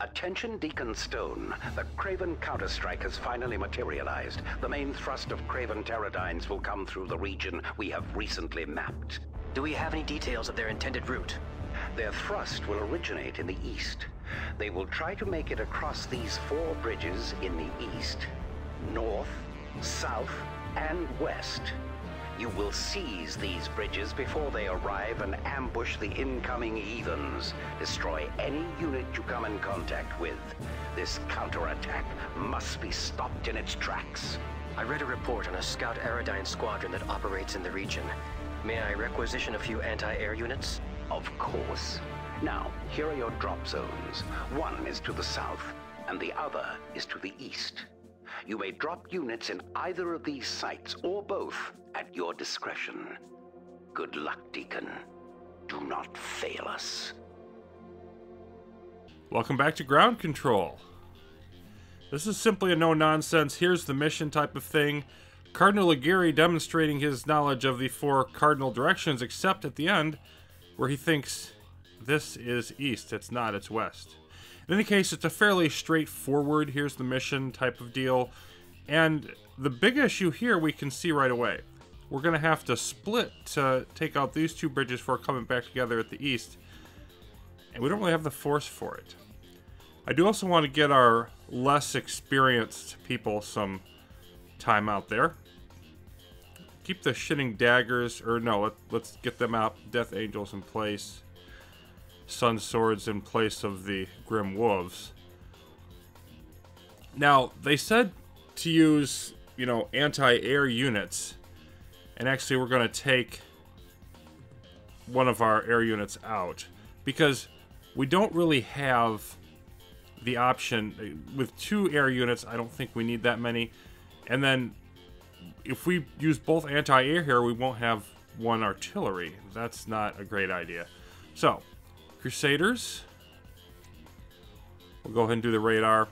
Attention Deacon Stone, the Craven counterstrike has finally materialized. The main thrust of Craven pterodynes will come through the region we have recently mapped. Do we have any details of their intended route? Their thrust will originate in the east. They will try to make it across these four bridges in the east, north, south, and west. You will seize these bridges before they arrive and ambush the incoming heathens. Destroy any unit you come in contact with. This counterattack must be stopped in its tracks. I read a report on a scout aerodyne squadron that operates in the region. May I requisition a few anti-air units? Of course. Now, here are your drop zones. One is to the south, and the other is to the east. You may drop units in either of these sites, or both, at your discretion. Good luck, Deacon. Do not fail us. Welcome back to Ground Control. This is simply a no-nonsense, here's the mission type of thing. Cardinal Aguirre demonstrating his knowledge of the four cardinal directions, except at the end, where he thinks this is east, it's not, it's west. In any case, it's a fairly straightforward, here's the mission type of deal. And the big issue here we can see right away. We're going to have to split to take out these two bridges before coming back together at the east. And we don't really have the force for it. I do also want to get our less experienced people some time out there. Keep the shitting daggers, or no, let's get them out. Death Angels in place. Sun Swords in place of the Grim Wolves. Now, they said to use, you know, anti-air units. And actually, we're going to take one of our air units out. Because we don't really have the option. With two air units, I don't think we need that many. And then, if we use both anti-air here, we won't have one artillery. That's not a great idea. So, Crusaders. We'll go ahead and do the radar.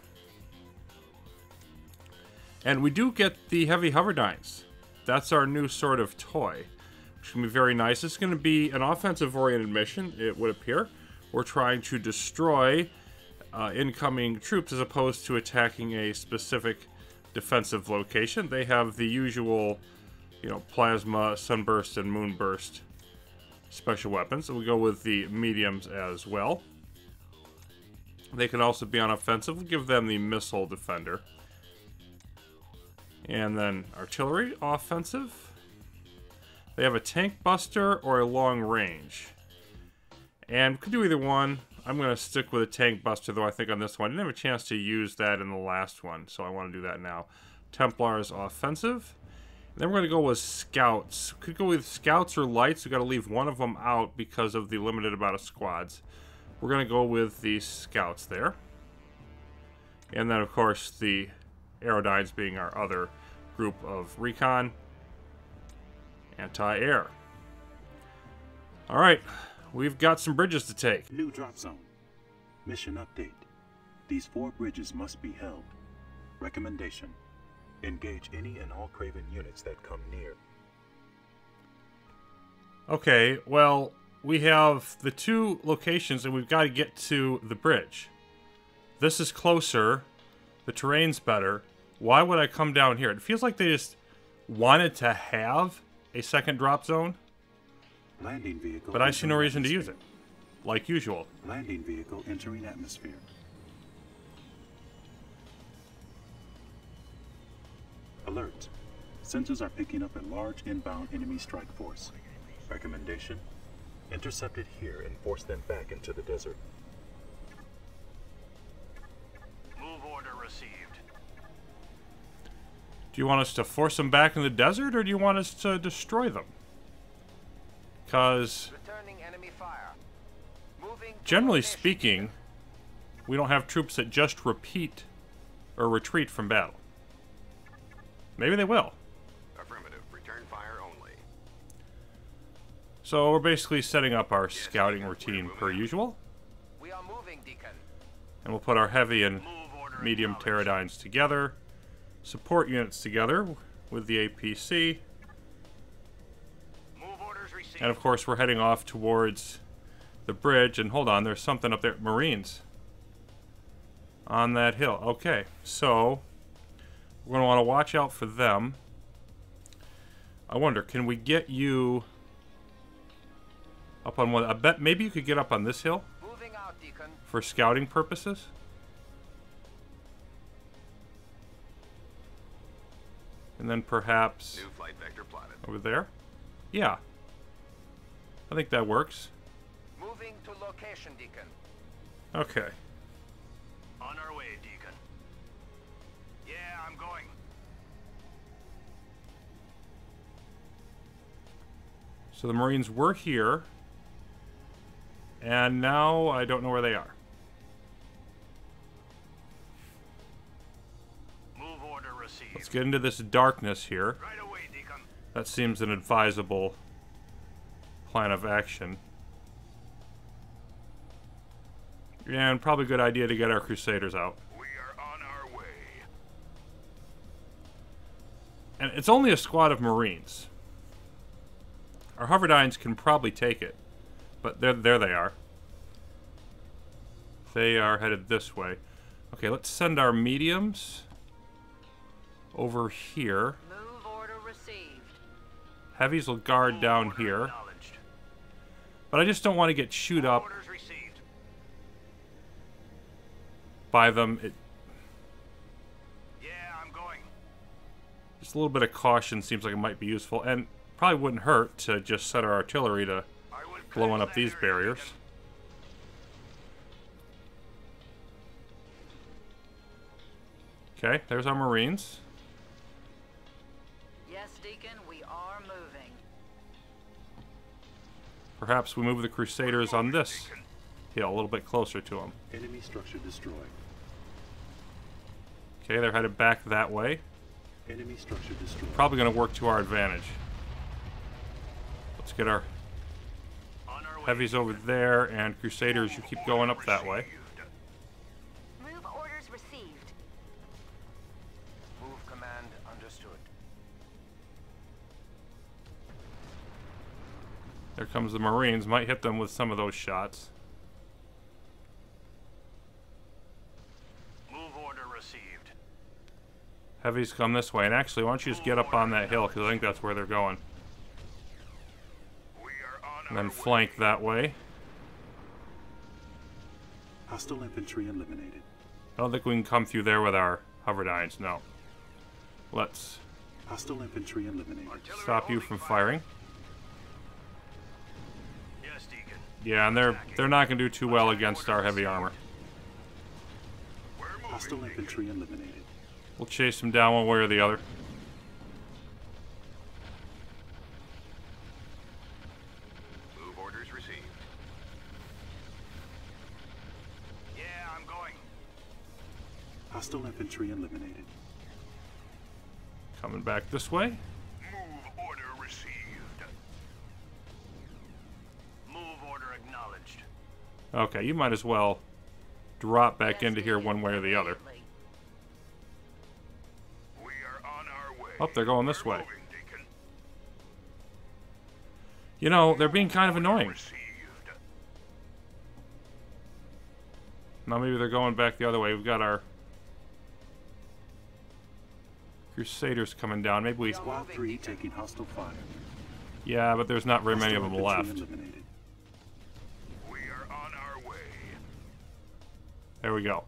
And we do get the heavy hoverdynes. That's our new sort of toy, which can be very nice. It's going to be an offensive-oriented mission, it would appear. We're trying to destroy incoming troops as opposed to attacking a specific defensive location. They have the usual, you know, plasma, sunburst, and moonburst special weapons. So we'll go with the mediums as well. They can also be on offensive. We'll give them the missile defender. And then artillery, offensive. They have a tank buster or a long range. And we could do either one. I'm going to stick with a tank buster, though, I think, on this one. I didn't have a chance to use that in the last one, so I want to do that now. Templars, offensive. Then we're going to go with scouts. Could go with scouts or lights. We've got to leave one of them out because of the limited amount of squads. We're going to go with the scouts there. And then, of course, the aerodynes being our other group of recon. Anti-air. All right. We've got some bridges to take. New drop zone. Mission update. These four bridges must be held. Recommendation. Engage any and all Craven units that come near. Okay, well, we have the two locations and we've got to get to the bridge. This is closer. The terrain's better. Why would I come down here? It feels like they just wanted to have a second drop zone. Landing vehicle, but I see no reason atmosphere to use it. Like usual. Landing vehicle entering atmosphere. Alert. Sensors are picking up a large inbound enemy strike force. Recommendation? Intercept it here and force them back into the desert. Move order received. Do you want us to force them back in the desert, or do you want us to destroy them? Because, generally speaking, we don't have troops that just repeat or retreat from battle. Maybe they will. Affirmative. Return fire only. So we're basically setting up our scouting routine per usual. We are moving, Deacon. And we'll put our heavy and medium pterodynes together, support units together with the APC. Move orders received. And of course we're heading off towards the bridge, and hold on, there's something up there. Marines. on that hill. Okay, so we're going to want to watch out for them. I wonder, can we get you up on one? I bet maybe you could get up on this hill for scouting purposes. And then perhaps new flight vector plotted over there. Yeah, I think that works. Moving to location, Deacon. Okay. On our way, Deacon. Yeah, I'm going. So the Marines were here, and now I don't know where they are. Move order received. Let's get into this darkness here. Right away, Deacon. That seems an advisable plan of action. And probably a good idea to get our Crusaders out. We are on our way. And it's only a squad of Marines. Our Hoverdynes can probably take it. But there they are. They are headed this way. Okay, let's send our mediums over here. Move order received. Heavies will guard down here. But I just don't want to get shoot up by them. Yeah, I'm going. Just a little bit of caution seems like it might be useful, and probably wouldn't hurt to just set our artillery to blowing up these barriers. Okay, there's our Marines. Yes, Deacon, we are moving. Perhaps we move the Crusaders on this hill a little bit closer to them. Enemy structure destroyed. Okay, they're headed back that way. Enemy structure destroyed. Probably going to work to our advantage. Let's get our heavies over there, and Crusaders, you keep going up that way. Move orders received. Move command understood. There comes the Marines. Might hit them with some of those shots. Heavies come this way, and actually, why don't you just get up on that hill, because I think that's where they're going. And then flank that way. Hostile infantry eliminated. I don't think we can come through there with our Hoverdynes, no. Let's hostile infantry eliminated. Stop you from firing. Yes, Deacon. Yeah, and they're not going to do too well against our heavy armor. Hostile infantry eliminated. We'll chase them down one way or the other. Move orders received. Yeah, I'm going. Hostile infantry eliminated. Coming back this way. Move order received. Move order acknowledged. Okay, you might as well drop back into here one way or the other. Oh, they're going this way. You know, they're being kind of annoying. Now maybe they're going back the other way. We've got our Crusaders coming down. Maybe we... Squad 3 taking hostile fire. Yeah, but there's not very many of them left. We are on our way. There we go.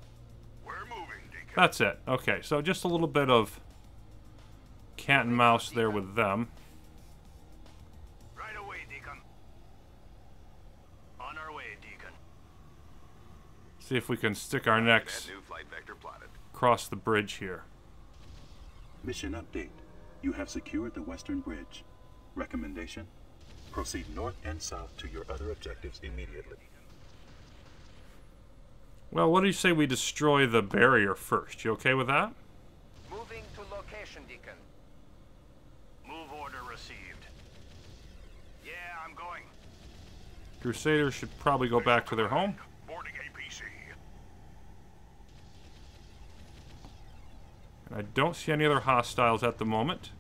We're moving, Deacon. That's it. Okay, so just a little bit of cat and mouse there with them. Right away, Deacon. On our way, Deacon. See if we can stick our necks across the bridge here. Mission update. You have secured the western bridge. Recommendation: proceed north and south to your other objectives immediately. Well, what do you say we destroy the barrier first? You okay with that? Moving to location, Deacon. Move order received. Yeah, I'm going. Crusaders should probably go back to their home. Boarding APC. And I don't see any other hostiles at the moment.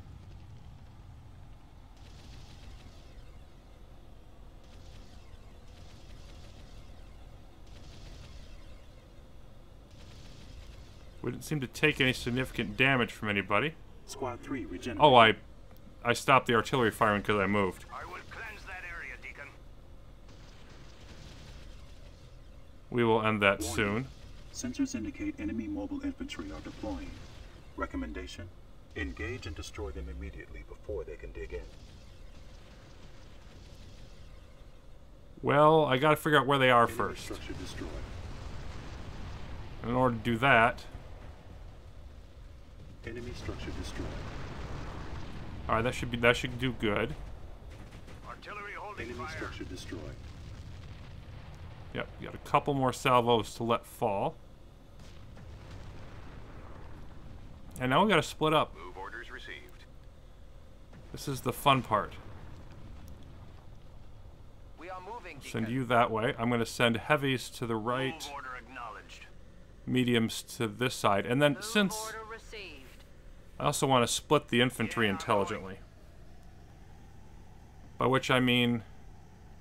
We didn't seem to take any significant damage from anybody. Squad 3 regenerate. Oh, I stopped the artillery firing because I moved. I will cleanse that area, Deacon. We will end that soon. Sensors indicate enemy mobile infantry are deploying. Recommendation: engage and destroy them immediately before they can dig in. Well, I gotta figure out where they are first. Structure destroyed. In order to do that... enemy structure destroyed. Alright, that should do good. Artillery holding enemy fire. Structure destroyed. Yep, got a couple more salvos to let fall. And now we gotta split up. Move orders received. This is the fun part. We are moving, send you that way. I'm gonna send heavies to the right. Move order acknowledged. Mediums to this side. And then move since I also want to split the infantry intelligently. By which I mean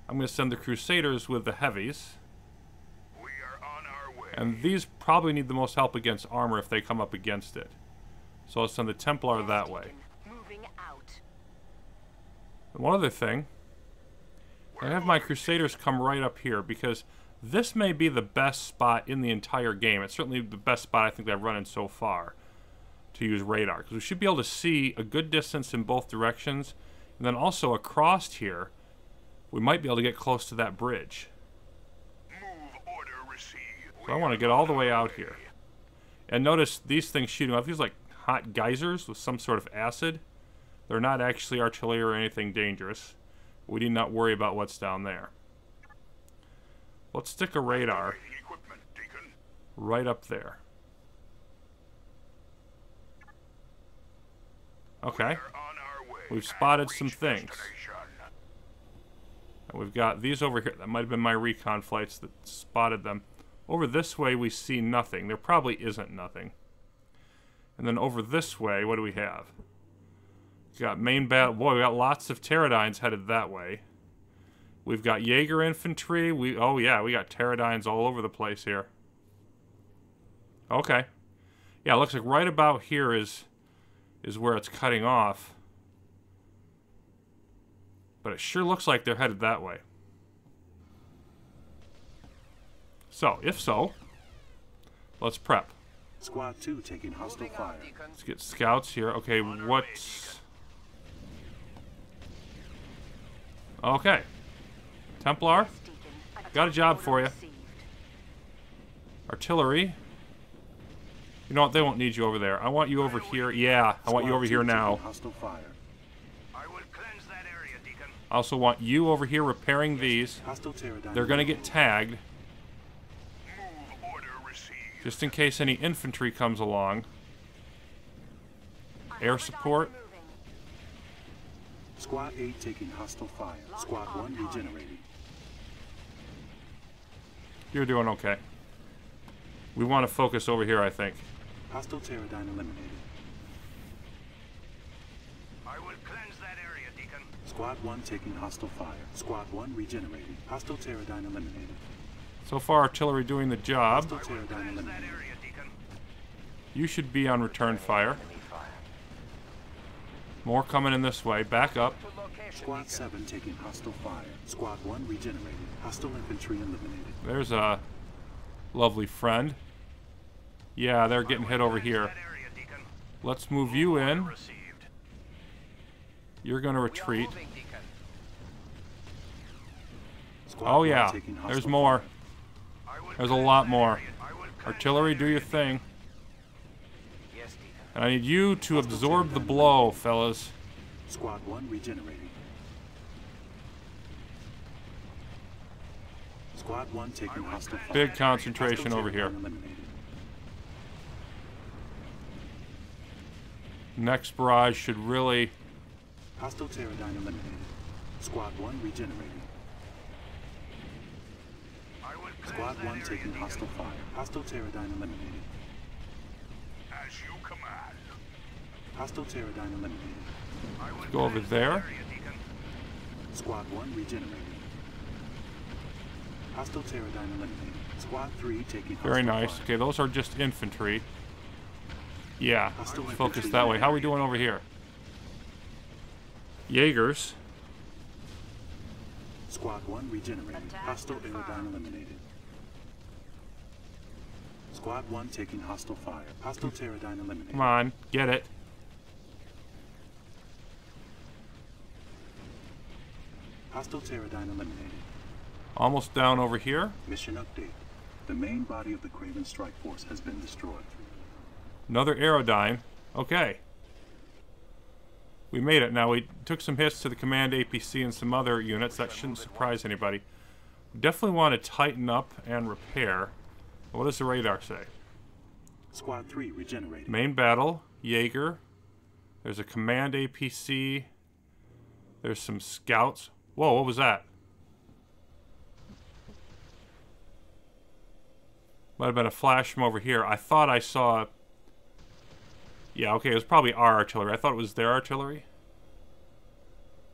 I'm gonna send the Crusaders with the heavies. We are on our way. And these probably need the most help against armor if they come up against it. So I'll send the Templar that way. And one other thing, I have my Crusaders come right up here because this may be the best spot in the entire game. It's certainly the best spot I think I've run in so far to use radar, because we should be able to see a good distance in both directions, and then also across here we might be able to get close to that bridge. Move order received. So I want to get all the way out here. And notice these things shooting off. These like hot geysers with some sort of acid. They're not actually artillery or anything dangerous. We need not worry about what's down there. Let's stick a radar right up there. Okay. We've spotted some things. And we've got these over here. That might have been my recon flights that spotted them. Over this way, we see nothing. There probably isn't nothing. And then over this way, what do we have? We've got main battle. Boy, we got lots of pterodines headed that way. We've got Jaeger infantry. Oh yeah, we got pterodines all over the place here. Okay. Yeah, it looks like right about here is where it's cutting off. But it sure looks like they're headed that way. So, if so, let's prep. Squad 2 taking hostile fire. Let's get scouts here. Okay, what's... okay. Templar, got a job for you. Artillery. You know what? They won't need you over there. I want you over here. Yeah, I want you over here now. I also want you over here repairing these. They're going to get tagged. Just in case any infantry comes along. Air support. Squad 8 taking hostile fire. Squad 1 regenerating. You're doing okay. We want to focus over here, I think. Hostile pterodine eliminated. I will cleanse that area, Deacon. Squad 1 taking hostile fire. Squad 1 regenerating. Hostile pterodine eliminated. So far, artillery doing the job. You should be on return fire. More coming in this way. Back up. Squad 7 taking hostile fire. Squad 1 regenerated. Hostile infantry eliminated. There's a lovely friend. Yeah, they're getting hit over here. Let's move you in. You're going to retreat. Oh yeah, there's more. There's a lot more. Artillery, do your thing. And I need you to absorb the blow, fellas. Squad 1 regenerating. Squad 1 taking hostile fire. Big concentration over here. Next barrage should really... hostile pterodine eliminated. Squad 1 regenerating. Squad 1 taking hostile fire. Hostile pterodine eliminated. As you command. Hostile pterodine eliminated. Let's go over there. Squad 1 regenerated. Hostile pterodine eliminated. Squad 3 taking hostile fire. Very nice. Okay, those are just infantry. Yeah, focus that way. How are we doing over here? Jaegers. Squad 1 regenerated. Hostile aerodyne eliminated. Squad 1 taking hostile fire. Hostile pterodyne eliminated. Come on, get it. Hostile pterodyne eliminated. Almost down over here. Mission update. The main body of the Craven strike force has been destroyed. Another aerodyne. Okay. We made it. Now, we took some hits to the command APC and some other units. That shouldn't surprise anybody. We definitely want to tighten up and repair. What does the radar say? Squad 3 regenerated. Main battle, Jaeger. There's a command APC. There's some scouts. Whoa, what was that? Might have been a flash from over here. I thought I saw... Yeah, okay, it was probably our artillery. I thought it was their artillery.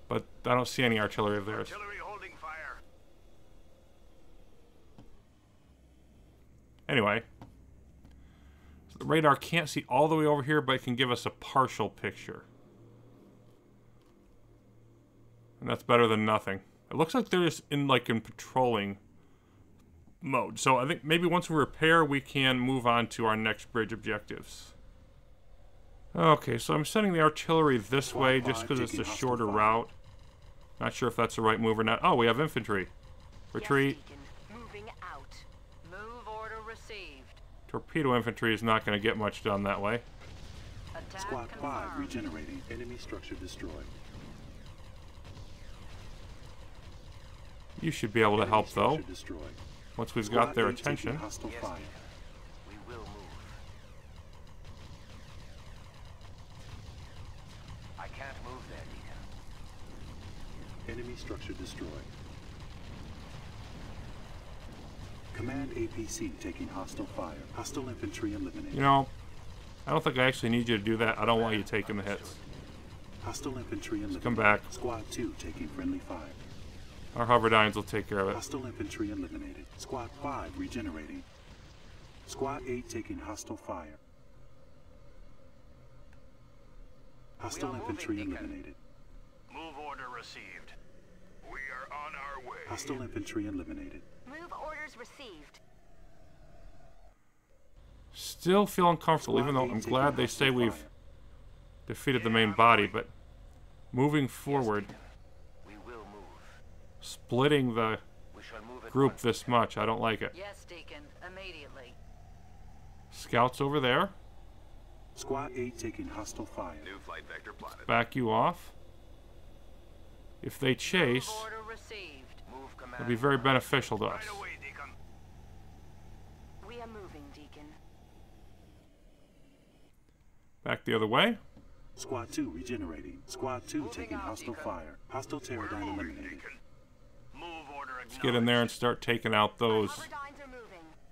But I don't see any artillery of theirs. Artillery holding fire. Anyway. So the radar can't see all the way over here, but it can give us a partial picture. And that's better than nothing. It looks like they're just in, like, in patrolling mode. So I think maybe once we repair, we can move on to our next bridge objectives. Okay, so I'm sending the artillery this way just because it's a shorter route. Not sure if that's the right move or not. Oh, we have infantry. Retreat. Yes, Deacon. Moving out. Move order received. Torpedo infantry is not going to get much done that way. Attack Squad 5 regenerating. Enemy structure destroyed. You should be able to help, though, once we've got their attention. Enemy structure destroyed. Command APC taking hostile fire. Hostile infantry eliminated. You know, I don't think I actually need you to do that. I don't want you taking the hits. Hostile infantry eliminated. Come back. Squad 2 taking friendly fire. Our hoverdynes will take care of it. Hostile infantry eliminated. Squad 5 regenerating. Squad 8 taking hostile fire. Hostile infantry eliminated. Move order received. We are on our way. Hostile infantry eliminated. Move orders received. Still feel uncomfortable, even though I'm glad they say we've defeated the main body, but moving forward, we will move. Splitting the group this much, I don't like it. Yes, Deacon, immediately. Scouts over there. Squad 8 taking hostile fire. New flight vector plotted. Back you off. If they chase, it'll be very beneficial to us. We are moving, Deacon. Back the other way. Squad 2 regenerating. Squad 2 taking hostile fire. Hostile pterodyne eliminated. Let's get in there and start taking out those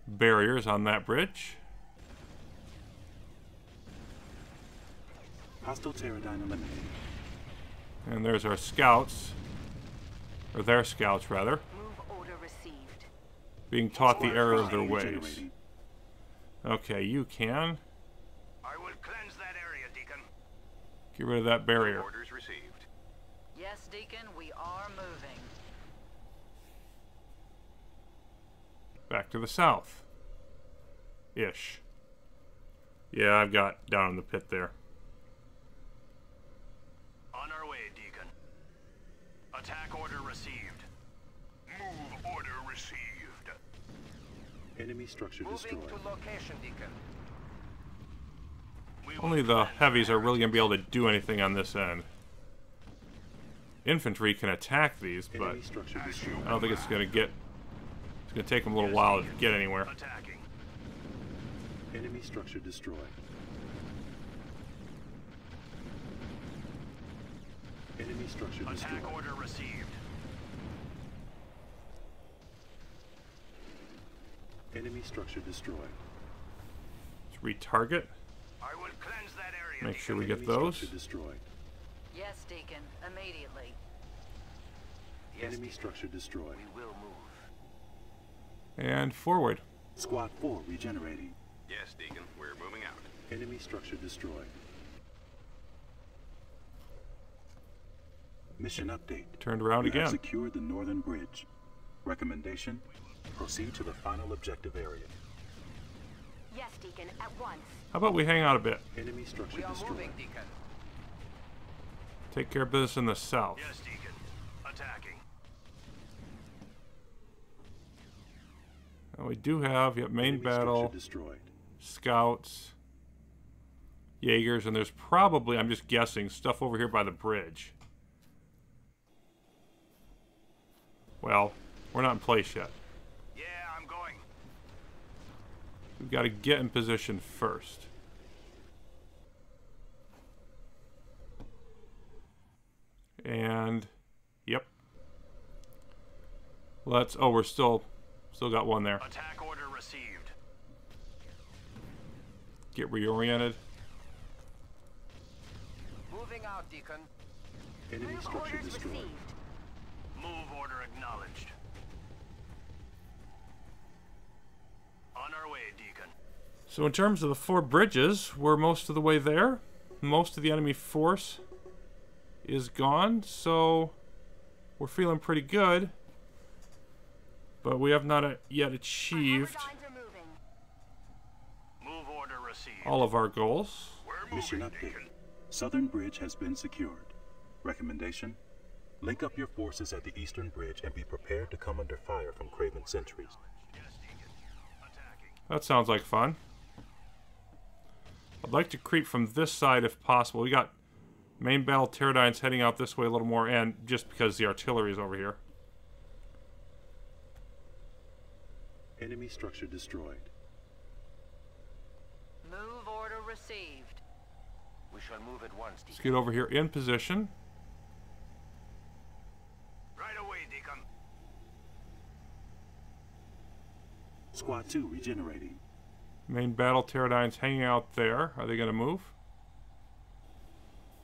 barriers on that bridge. Hostile pterodyne eliminated. And there's our scouts, or their scouts rather, being taught the error of their ways. Okay, you can. I will cleanse that area, Deacon. Get rid of that barrier. Orders received. Yes, Deacon, we are moving. Back to the south. Ish. Yeah, I've got down in the pit there. Attack order received. Move order received. Enemy structure destroyed. Moving to location, Deacon. Only the heavies are really going to be able to do anything on this end. Infantry can attack these, but I don't think it's going to get... It's going to take them a little while to get anywhere. Attacking. Enemy structure destroyed. Enemy structure destroyed. Attack order received. Enemy structure destroyed. Let's retarget. I will cleanse that area. Make sure we get those. Destroyed. Yes, Deacon, immediately. Yes, enemy structure destroyed. We will move. And forward. Squad 4 regenerating. Yes, Deacon, we're moving out. Enemy structure destroyed. Mission update. Turned around again. You have secured the northern bridge. Recommendation, proceed to the final objective area. Yes, Deacon, at once. How about we hang out a bit? Enemy structure destroyed. Moving, Deacon. Take care of business in the south. Yes, Deacon. Attacking. Well, we do have main enemy battle, scouts, Jaegers, and there's probably, I'm just guessing, stuff over here by the bridge. Well, we're not in place yet. Yeah, I'm going. We've got to get in position first. And, yep. Let's, oh, we're still got one there. Attack order received. Get reoriented. Moving out, Deacon. Enemy structure destroyed. Received. Move order acknowledged. On our way, Deacon. So in terms of the four bridges, we're most of the way there. Most of the enemy force is gone, so we're feeling pretty good. But we have not yet achieved all of our goals. Mission update. Southern bridge has been secured. Recommendation? Link up your forces at the eastern bridge and be prepared to come under fire from Craven sentries. That sounds like fun. I'd like to creep from this side if possible. We got main battle pterodines heading out this way a little more, and just because the artillery is over here. Enemy structure destroyed. Move order received. We shall move at once. Let's get over here in position. Right away, Deacon. Squad 2 regenerating. Main battle pterodines hanging out there. Are they going to move?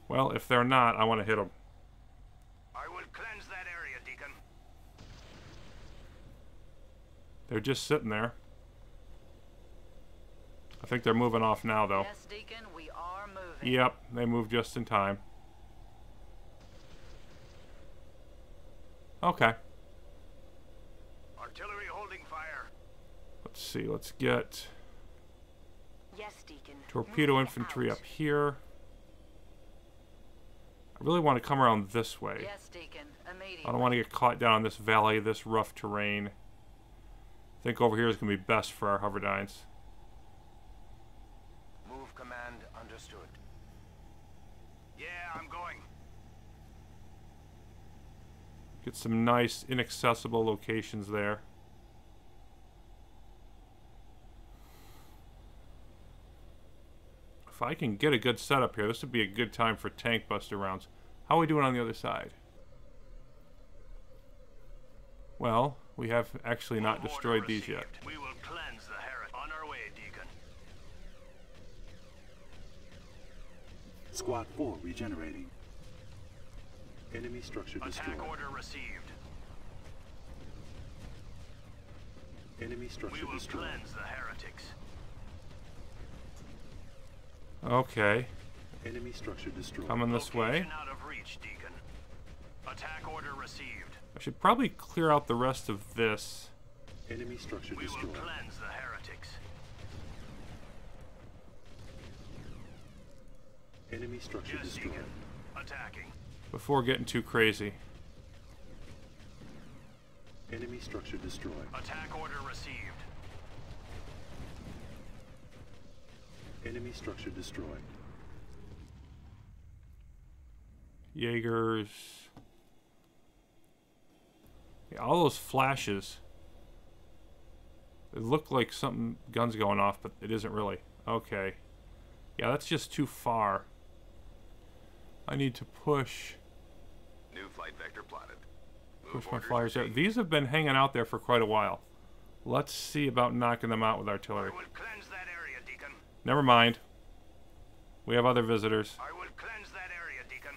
Well, if they're not, I want to hit them. I will cleanse that area, Deacon. They're just sitting there. I think they're moving off now, though. Yes, Deacon, we are moving. Yep, they moved just in time. Okay. Artillery holding fire. Let's see. Let's get torpedo infantry up here. I really want to come around this way. Yes, Deacon. I don't want to get caught down in this valley, this rough terrain. I think over here is going to be best for our hoverdines. Move command understood. Yeah, I'm going. Get some nice, inaccessible locations there. If I can get a good setup here, this would be a good time for tank buster rounds. How are we doing on the other side? Well, we have actually not destroyed these yet. We will cleanse the heretic. On our way, Deacon. Squad 4 regenerating. Enemy structure destroyed. Attack order received. Enemy structure destroyed. We will cleanse the heretics. Okay. Enemy structure destroyed. Coming this way. Out of reach, Deacon. Attack order received. I should probably clear out the rest of this. Enemy structure destroyed. We will cleanse the heretics. Enemy structure destroyed. Deacon. Attacking. Before getting too crazy. Enemy structure destroyed. Attack order received. Enemy structure destroyed. Jaegers. Yeah, all those flashes. It looked like something, guns going off, but it isn't really. Okay. Yeah, that's just too far. I need to push. New flight vector plotted. Push my flyers out. These have been hanging out there for quite a while. Let's see about knocking them out with artillery. I will cleanse that area, Deacon. Never mind. We have other visitors. I will cleanse that area, Deacon.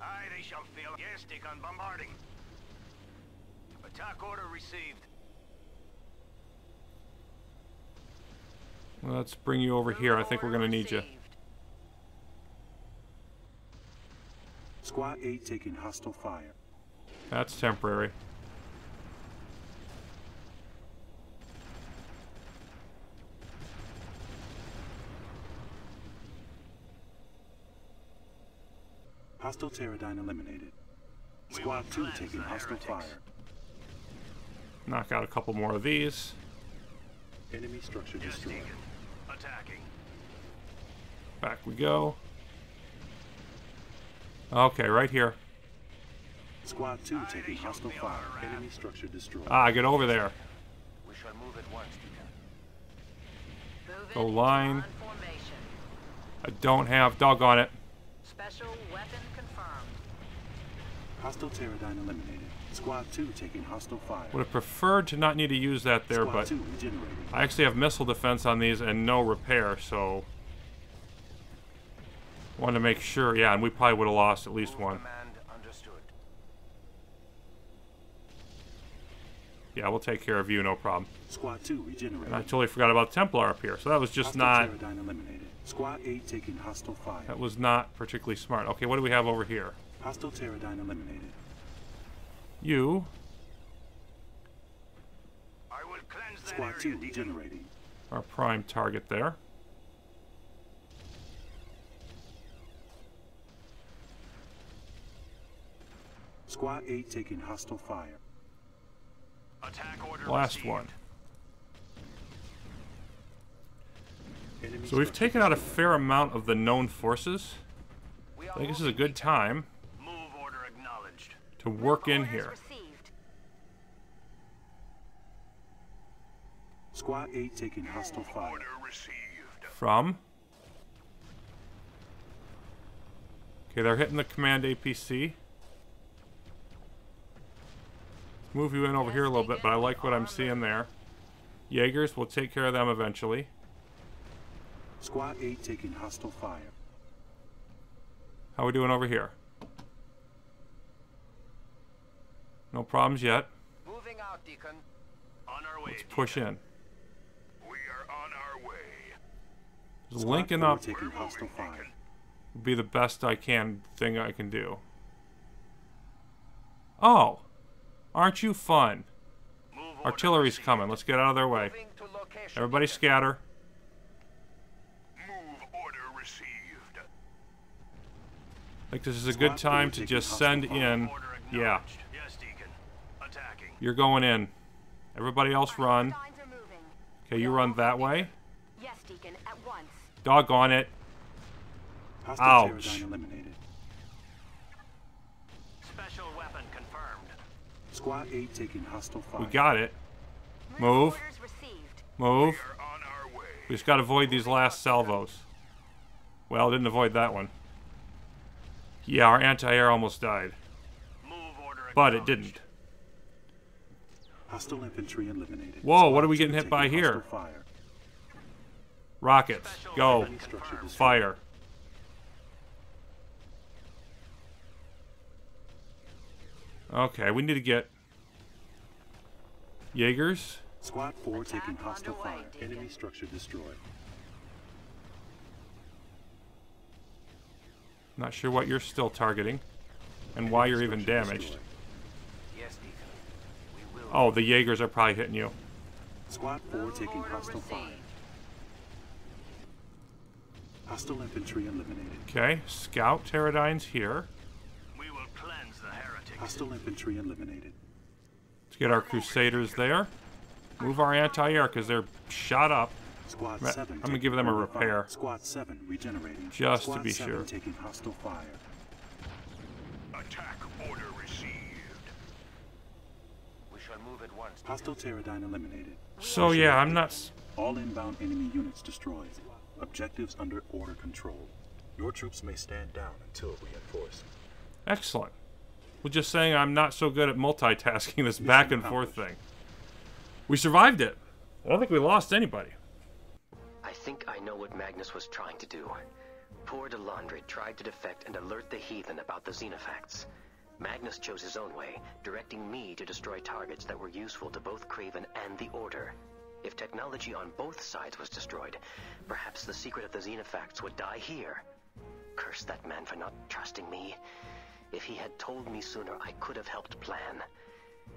Aye, they shall feel. Yes, Deacon, bombarding. Attack order received. Let's bring you over here. I think we're going to need you. Squad 8 taking hostile fire. That's temporary. Hostile pterodyne eliminated. Squad 2 taking hostile fire. Knock out a couple more of these. Enemy structure destroyed. Attacking. Back we go. Okay, right here. Squad 2 taking hostile fire. Enemy structure destroyed. Ah, get over there. We shall move at once. Go line. I don't have doggone it. Special weapon confirmed. Hostile pterodyne eliminated. Squad 2 taking hostile fire. Would have preferred to not need to use that there, but I actually have missile defense on these and no repair, so wanted to make sure. Yeah, and we probably would have lost at least one. Yeah, we'll take care of you, no problem. Squad 2 regenerated. And I totally forgot about Templar up here, so that was just not. Squad 8 taking hostile fire. That was not particularly smart. Okay, what do we have over here? Hostile pterodyne eliminated. You. I will cleanse that Squad 2 regenerating. Our prime target there. Squad 8 taking hostile fire. Attack order last one. So we've taken out a fair amount of the known forces. I think this is a good time to work in here. Squad 8 taking hostile fire. From? Okay, they're hitting the command APC. Move you in over here a little bit, but I like what I'm seeing there. Jaegers, we'll take care of them eventually. Squad 8 taking hostile fire. How are we doing over here? No problems yet. Moving out, Deacon. On our way. Let's push in. We are on our way. Just linking up would be the best thing I can do. Oh, aren't you fun? Artillery's coming. Let's get out of their way. Everybody scatter. I think this is a good time to just send in. Yeah. You're going in. Everybody else run. Okay, you run that way. Doggone it. Ouch. We got it. Move. Move. We just gotta avoid these last salvos. Well, didn't avoid that one. Yeah, our anti-air almost died. But it didn't. Hostile infantry eliminated. Whoa, what are we getting hit by here? Rockets. Go. Fire. Okay, we need to get Jaegers. Squad 4 taking hostile fire. Enemy structure destroyed. Not sure what you're still targeting and why you're even damaged. Oh, the Jaegers are probably hitting you. Squad 4 taking hostile fire. Hostile infantry eliminated. Okay, scout pterodynes here. We will cleanse the heretics. Hostile infantry eliminated. Let's get our crusaders there. Move our anti-air because they're shot up. Squad 7 I'm going to give them a repair. Squad 7 regenerating. Just Squad to be 7 sure. Taking hostile fire. Attack order received. We shall move at once. Hostile pterodyne eliminated. So yeah, I'm not all inbound enemy units destroyed. Objectives under order control. Your troops may stand down until reinforced. Excellent. Well, just saying I'm not so good at multitasking this back and forth thing. We survived it. I don't think we lost anybody. I think I know what Magnus was trying to do. Poor Delandre tried to defect and alert the heathen about the Xenofacts. Magnus chose his own way, directing me to destroy targets that were useful to both Craven and the Order. If technology on both sides was destroyed, perhaps the secret of the Xenofacts would die here. Curse that man for not trusting me. If he had told me sooner, I could have helped plan.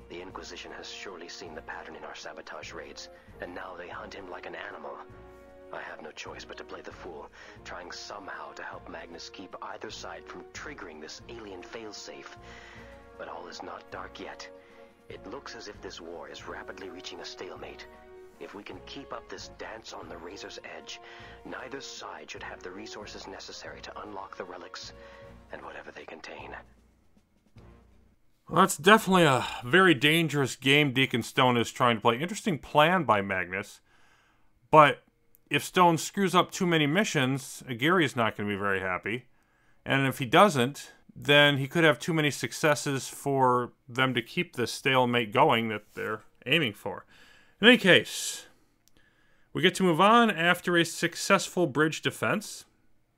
The Inquisition has surely seen the pattern in our sabotage raids, and now they hunt him like an animal. I have no choice but to play the fool, trying somehow to help Magnus keep either side from triggering this alien failsafe. But all is not dark yet. It looks as if this war is rapidly reaching a stalemate. If we can keep up this dance on the razor's edge, neither side should have the resources necessary to unlock the relics and whatever they contain. Well, that's definitely a very dangerous game Deacon Stone is trying to play. Interesting plan by Magnus, but if Stone screws up too many missions, Aguirre is not going to be very happy. And if he doesn't, then he could have too many successes for them to keep this stalemate going that they're aiming for. In any case, we get to move on after a successful bridge defense.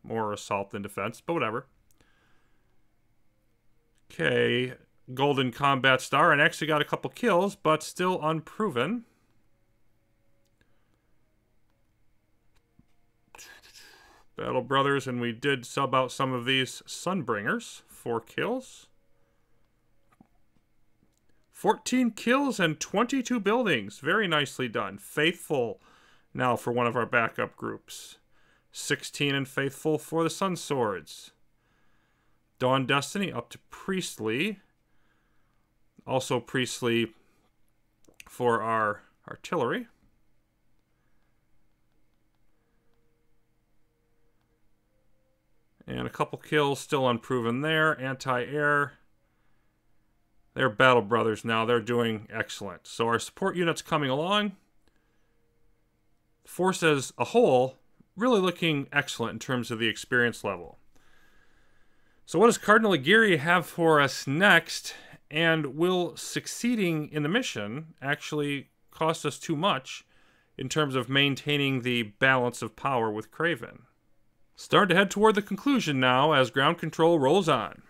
More assault than defense, but whatever. Okay, Golden Combat Star, and actually got a couple kills, but still unproven. Battle Brothers, and we did sub out some of these Sunbringers. 4 kills. 14 kills and 22 buildings. Very nicely done. Faithful now for one of our backup groups. 16 and Faithful for the Sun Swords. Dawn Destiny up to Priestly. Also Priestly for our artillery. And a couple kills, still unproven there. Anti-air. They're Battle Brothers now. They're doing excellent. So our support unit's coming along. Force as a whole, really looking excellent in terms of the experience level. So what does Cardinal Aguirre have for us next? And will succeeding in the mission actually cost us too much in terms of maintaining the balance of power with Craven? Start to head toward the conclusion now as Ground Control rolls on.